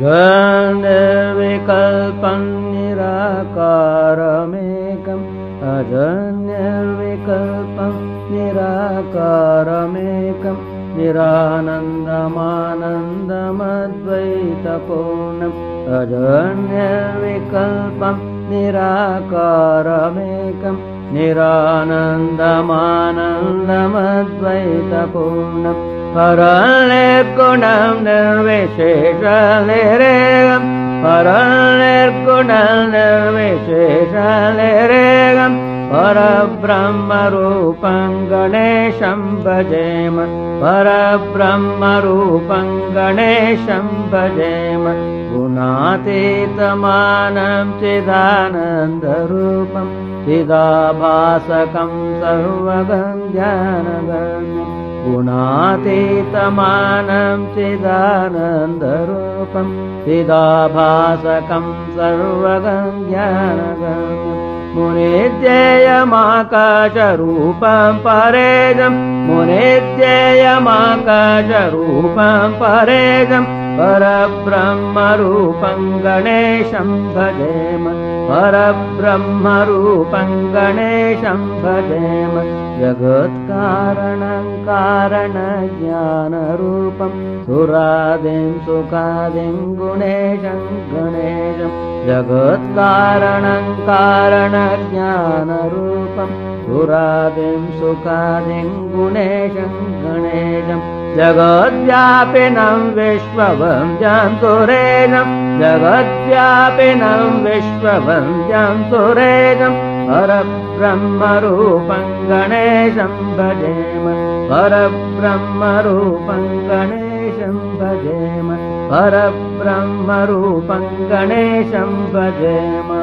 अजड विकल्पं निराकारमेकं अजन्यविकल्पं निराकारमेकं निरानन्दमानन्दमद्वैतपूर्णं अजन्यविकल्पं निराकारमेकं निरानन्दमानन्दमद्वैतपूर्णं परनिर्गुणं निर्विशेषनिरेगं परनिर्गुणं निर्विशेषनिरेगं परब्रह्मरूपं गणेशं भजेम परब्रह्मरूपं गणेशं भजेम गुणातीतमानं चिदानन्दरूपं चिदाभासकं सर्वगं ज्ञानगम्यं गुणातीतमानं चिदानन्दरूपं चिदाभासकं सर्वगं ज्ञानगम्यं मुनिर्ध्येयमाकाशरूपं परेदं मुनिर्ध्येयमाकाशरूपं परेदं परब्रह्मरूपं गणेशं भजेम परब्रह्मरूपं गणेशं भजेम जगत्कारणं कारणज्ञानरूपं सुरादिं सुखादिं गुणेशं गणेशं जगत्कारणं कारणज्ञानरूपं सुरादिं सुखादिं गुणेशं गणेशं जगद्व्यापिनं विश्ववन्द्यं सुरेशं जगद्व्यापिनं विश्ववन्द्यं सुरेशं परब्रह्मरूपं गणेशं भजेम परब्रह्मरूपं गणेशं भजेम परब्रह्मरूपं गणेशं भजेम।